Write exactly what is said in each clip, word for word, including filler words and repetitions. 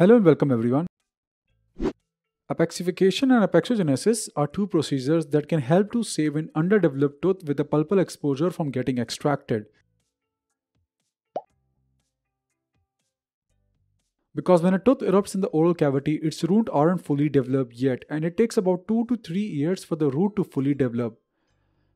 Hello and welcome everyone. Apexification and apexogenesis are two procedures that can help to save an underdeveloped tooth with a pulpal exposure from getting extracted. Because when a tooth erupts in the oral cavity, its roots aren't fully developed yet, and it takes about two to three years for the root to fully develop.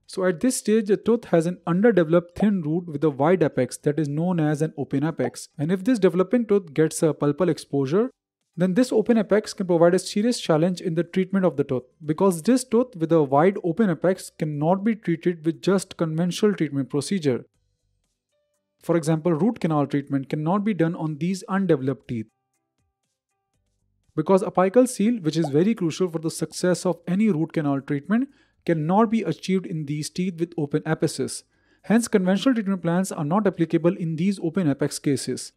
So at this stage, a tooth has an underdeveloped thin root with a wide apex that is known as an open apex. And if this developing tooth gets a pulpal exposure, then this open apex can provide a serious challenge in the treatment of the tooth, because this tooth with a wide open apex cannot be treated with just conventional treatment procedure. For example, root canal treatment cannot be done on these undeveloped teeth, because apical seal, which is very crucial for the success of any root canal treatment, cannot be achieved in these teeth with open apices. Hence, conventional treatment plans are not applicable in these open apex cases.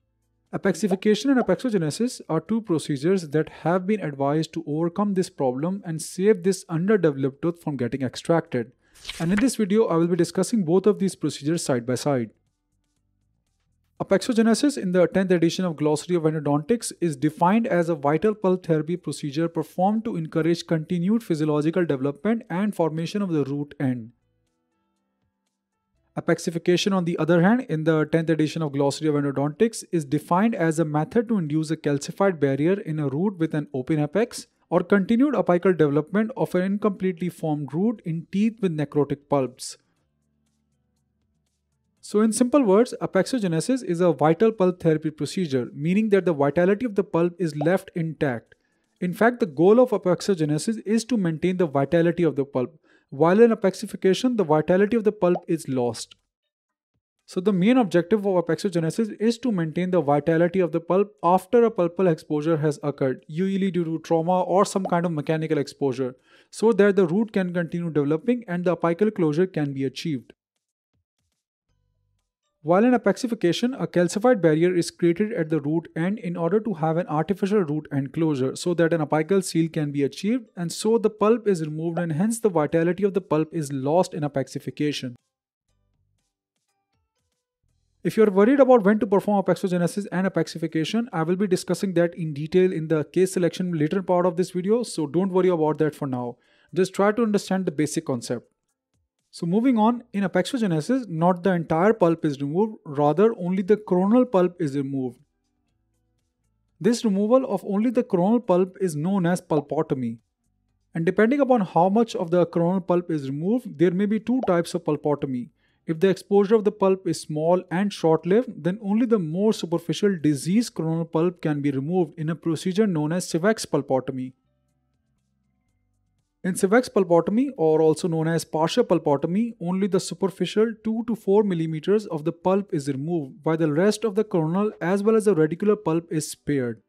Apexification and apexogenesis are two procedures that have been advised to overcome this problem and save this underdeveloped tooth from getting extracted. And in this video, I will be discussing both of these procedures side by side. Apexogenesis, in the tenth edition of Glossary of Endodontics, is defined as a vital pulp therapy procedure performed to encourage continued physiological development and formation of the root end. Apexification, on the other hand, in the tenth edition of Glossary of Endodontics, is defined as a method to induce a calcified barrier in a root with an open apex or continued apical development of an incompletely formed root in teeth with necrotic pulps. So in simple words, apexogenesis is a vital pulp therapy procedure, meaning that the vitality of the pulp is left intact. In fact, the goal of apexogenesis is to maintain the vitality of the pulp, while in apexification, the vitality of the pulp is lost. So the main objective of apexogenesis is to maintain the vitality of the pulp after a pulpal exposure has occurred, usually due to trauma or some kind of mechanical exposure, so that the root can continue developing and the apical closure can be achieved. While in apexification, a calcified barrier is created at the root end in order to have an artificial root end closure so that an apical seal can be achieved, and so the pulp is removed and hence the vitality of the pulp is lost in apexification. If you are worried about when to perform apexogenesis and apexification, I will be discussing that in detail in the case selection later part of this video, so don't worry about that for now. Just try to understand the basic concept. So moving on, in apexogenesis, not the entire pulp is removed, rather only the coronal pulp is removed. This removal of only the coronal pulp is known as pulpotomy. And depending upon how much of the coronal pulp is removed, there may be two types of pulpotomy. If the exposure of the pulp is small and short-lived, then only the more superficial diseased coronal pulp can be removed in a procedure known as Cvek's pulpotomy. In Cvek's pulpotomy, or also known as partial pulpotomy, only the superficial two to four millimeters of the pulp is removed, while the rest of the coronal as well as the radicular pulp is spared.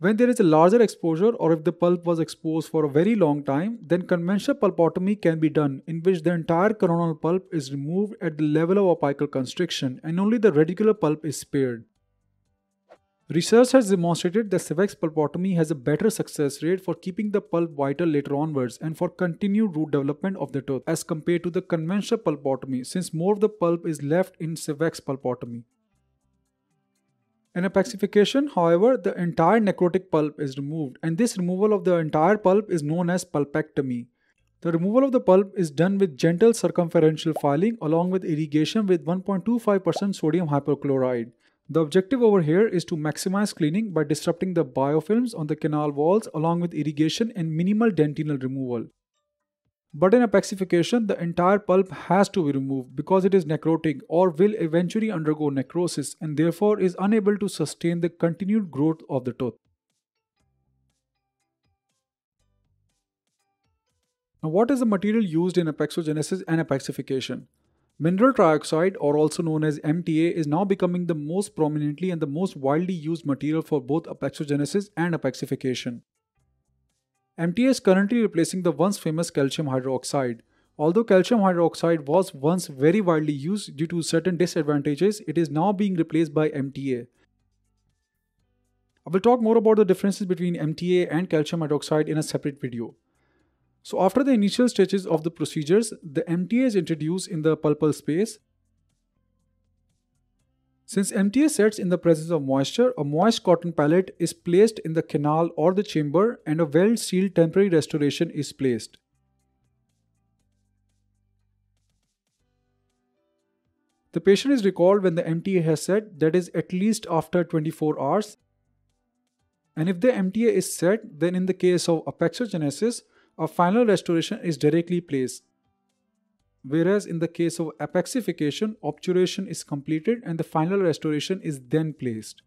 When there is a larger exposure, or if the pulp was exposed for a very long time, then conventional pulpotomy can be done, in which the entire coronal pulp is removed at the level of apical constriction and only the radicular pulp is spared. Research has demonstrated that Cvek's pulpotomy has a better success rate for keeping the pulp vital later onwards and for continued root development of the tooth as compared to the conventional pulpotomy, since more of the pulp is left in Cvek's pulpotomy. In apexification, however, the entire necrotic pulp is removed, and this removal of the entire pulp is known as pulpectomy. The removal of the pulp is done with gentle circumferential filing along with irrigation with one point two five percent sodium hypochlorite. The objective over here is to maximize cleaning by disrupting the biofilms on the canal walls along with irrigation and minimal dentinal removal. But in apexification, the entire pulp has to be removed because it is necrotic or will eventually undergo necrosis and therefore is unable to sustain the continued growth of the tooth. Now, what is the material used in apexogenesis and apexification? Mineral trioxide, or also known as M T A, is now becoming the most prominently and the most widely used material for both apexogenesis and apexification. M T A is currently replacing the once famous calcium hydroxide. Although calcium hydroxide was once very widely used due to certain disadvantages, it is now being replaced by M T A. I will talk more about the differences between M T A and calcium hydroxide in a separate video. So after the initial stages of the procedures, the M T A is introduced in the pulpal space. Since M T A sets in the presence of moisture, a moist cotton pellet is placed in the canal or the chamber and a well-sealed temporary restoration is placed. The patient is recalled when the M T A has set, that is at least after twenty-four hours. And if the M T A is set, then in the case of apexogenesis, a final restoration is directly placed. Whereas in the case of apexification, obturation is completed and the final restoration is then placed.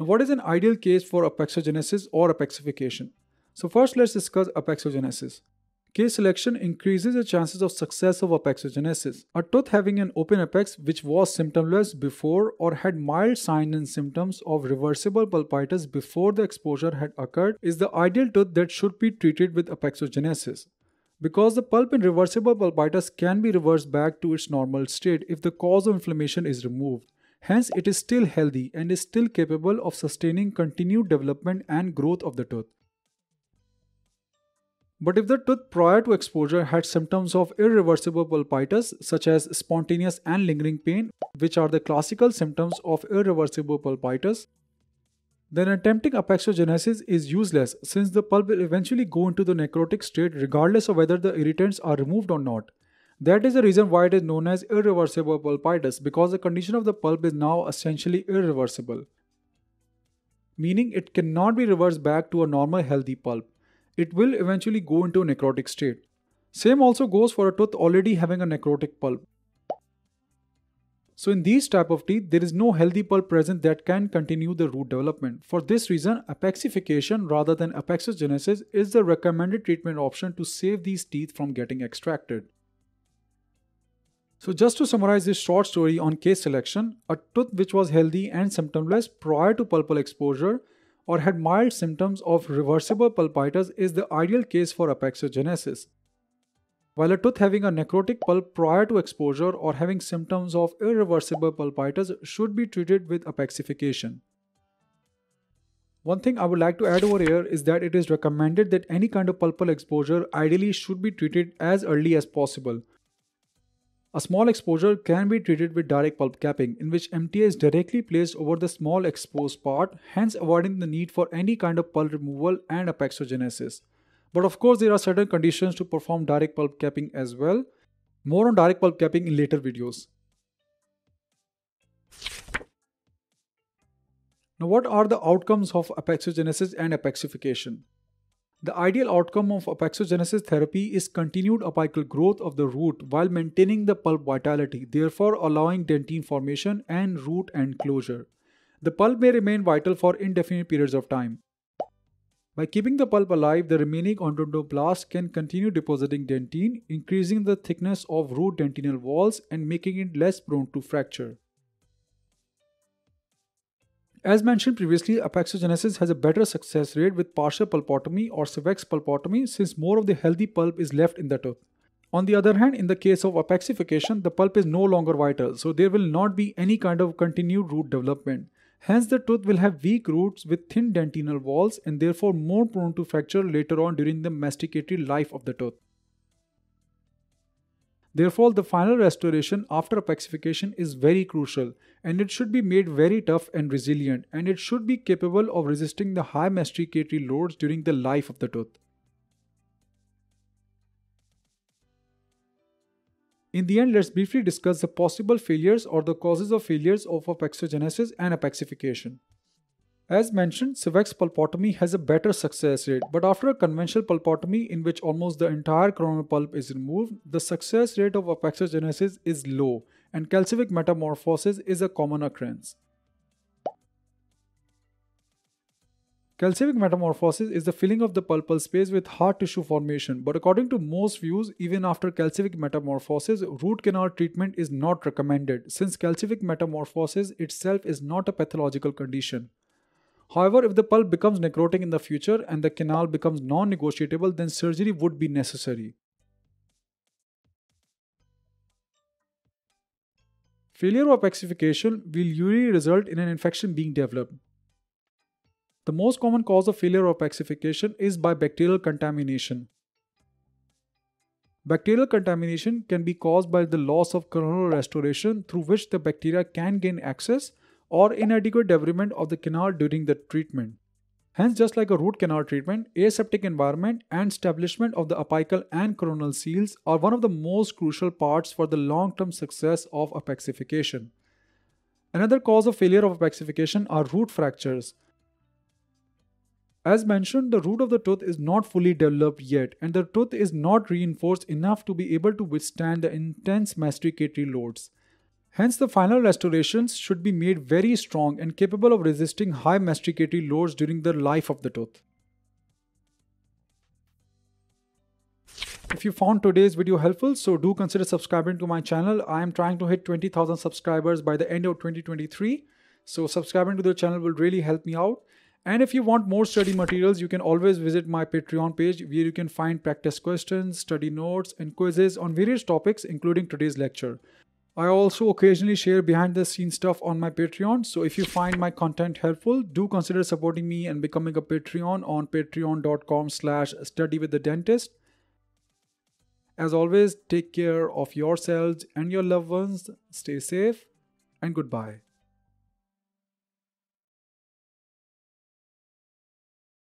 Now, what is an ideal case for apexogenesis or apexification? So first let's discuss apexogenesis. Case selection increases the chances of success of apexogenesis. A tooth having an open apex which was symptomless before or had mild signs and symptoms of reversible pulpitis before the exposure had occurred is the ideal tooth that should be treated with apexogenesis. Because the pulp in reversible pulpitis can be reversed back to its normal state if the cause of inflammation is removed. Hence, it is still healthy and is still capable of sustaining continued development and growth of the tooth. But if the tooth prior to exposure had symptoms of irreversible pulpitis such as spontaneous and lingering pain, which are the classical symptoms of irreversible pulpitis, then attempting apexogenesis is useless since the pulp will eventually go into the necrotic state regardless of whether the irritants are removed or not. That is the reason why it is known as irreversible pulpitis, because the condition of the pulp is now essentially irreversible, meaning it cannot be reversed back to a normal healthy pulp. It will eventually go into a necrotic state. Same also goes for a tooth already having a necrotic pulp. So in these type of teeth, there is no healthy pulp present that can continue the root development. For this reason, apexification rather than apexogenesis is the recommended treatment option to save these teeth from getting extracted. So just to summarize this short story on case selection, a tooth which was healthy and symptomless prior to pulpal exposure or had mild symptoms of reversible pulpitis is the ideal case for apexogenesis. While a tooth having a necrotic pulp prior to exposure or having symptoms of irreversible pulpitis should be treated with apexification. One thing I would like to add over here is that it is recommended that any kind of pulpal exposure ideally should be treated as early as possible. A small exposure can be treated with direct pulp capping, in which M T A is directly placed over the small exposed part, hence avoiding the need for any kind of pulp removal and apexogenesis. But of course, there are certain conditions to perform direct pulp capping as well. More on direct pulp capping in later videos. Now, what are the outcomes of apexogenesis and apexification? The ideal outcome of apexogenesis therapy is continued apical growth of the root while maintaining the pulp vitality, therefore allowing dentine formation and root end closure. The pulp may remain vital for indefinite periods of time. By keeping the pulp alive, the remaining odontoblasts can continue depositing dentine, increasing the thickness of root dentinal walls and making it less prone to fracture. As mentioned previously, apexogenesis has a better success rate with partial pulpotomy or Cvek's pulpotomy since more of the healthy pulp is left in the tooth. On the other hand, in the case of apexification, the pulp is no longer vital, so there will not be any kind of continued root development. Hence, the tooth will have weak roots with thin dentinal walls and therefore more prone to fracture later on during the masticatory life of the tooth. Therefore, the final restoration after apexification is very crucial and it should be made very tough and resilient, and it should be capable of resisting the high masticatory loads during the life of the tooth. In the end, let's briefly discuss the possible failures or the causes of failures of apexogenesis and apexification. As mentioned, Cvek's pulpotomy has a better success rate, but after a conventional pulpotomy in which almost the entire coronal pulp is removed, the success rate of apexogenesis is low and calcific metamorphosis is a common occurrence. Calcific metamorphosis is the filling of the pulpal space with hard tissue formation, but according to most views, even after calcific metamorphosis, root canal treatment is not recommended since calcific metamorphosis itself is not a pathological condition. However, if the pulp becomes necrotic in the future and the canal becomes non-negotiable, then surgery would be necessary. Failure of apexification will usually result in an infection being developed. The most common cause of failure of apexification is by bacterial contamination. Bacterial contamination can be caused by the loss of coronal restoration through which the bacteria can gain access or inadequate debridement of the canal during the treatment. Hence, just like a root canal treatment, aseptic environment and establishment of the apical and coronal seals are one of the most crucial parts for the long-term success of apexification. Another cause of failure of apexification are root fractures. As mentioned, the root of the tooth is not fully developed yet and the tooth is not reinforced enough to be able to withstand the intense masticatory loads. Hence, the final restorations should be made very strong and capable of resisting high masticatory loads during the life of the tooth. If you found today's video helpful, so do consider subscribing to my channel. I am trying to hit twenty thousand subscribers by the end of twenty twenty-three. So subscribing to the channel will really help me out. And if you want more study materials, you can always visit my Patreon page where you can find practice questions, study notes and quizzes on various topics including today's lecture. I also occasionally share behind the scenes stuff on my Patreon, so if you find my content helpful, do consider supporting me and becoming a Patreon on patreon.com slash studywiththedentist. As always, take care of yourselves and your loved ones, stay safe and goodbye.